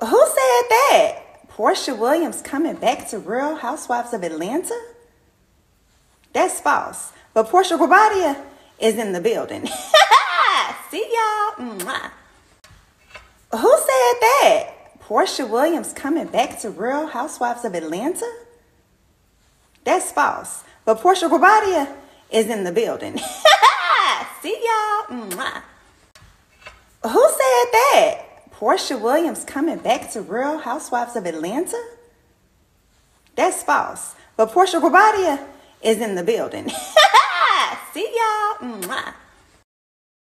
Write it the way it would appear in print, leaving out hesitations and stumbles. Who said that? Porsha Williams coming back to Real Housewives of Atlanta? That's false. But Porsha Guobadia is in the building. See y'all. Mwah. Who said that? Porsha Williams coming back to Real Housewives of Atlanta? That's false. But Porsha Guobadia is in the building. See y'all. Mwah. Who said that? Porsha Williams coming back to Real Housewives of Atlanta? That's false. But Porsha Guobadia is in the building. See y'all. Mwah.